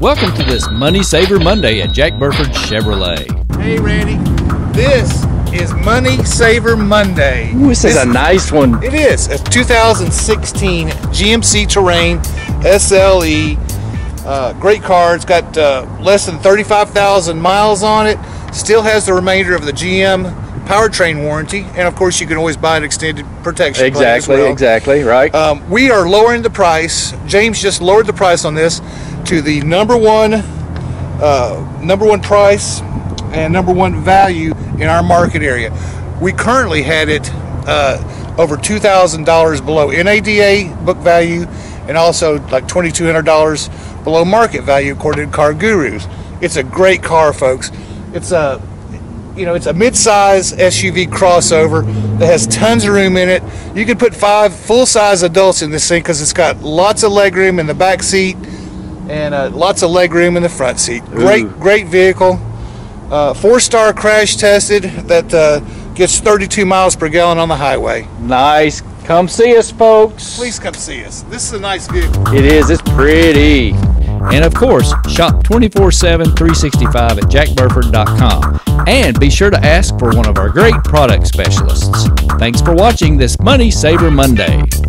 Welcome to this Money Saver Monday at Jack Burford Chevrolet. Hey Randy, this is Money Saver Monday. Ooh, this is a nice one. It is a 2016 GMC Terrain SLE. Great car. It's got less than 35,000 miles on it. Still has the remainder of the GM powertrain warranty, and of course you can always buy an extended protection plan as well. Exactly, right. We are lowering the price. James just lowered the price on this to the number one price and #1 value in our market area. We currently had it over $2,000 below NADA book value, and also like $2,200 below market value according to Car Gurus. It's a great car, folks. It's a it's a mid-size SUV crossover that has tons of room in it. You can put 5 full-size adults in this thing because it's got lots of legroom in the back seat and lots of legroom in the front seat. Great, great vehicle. 4-star crash tested, that gets 32 miles per gallon on the highway. Nice. Come see us, folks. Please come see us. This is a nice vehicle. It is. It's pretty. And of course, shop 24/7, 365 at jackburford.com. And be sure to ask for one of our great product specialists. Thanks for watching this Money Saver Monday.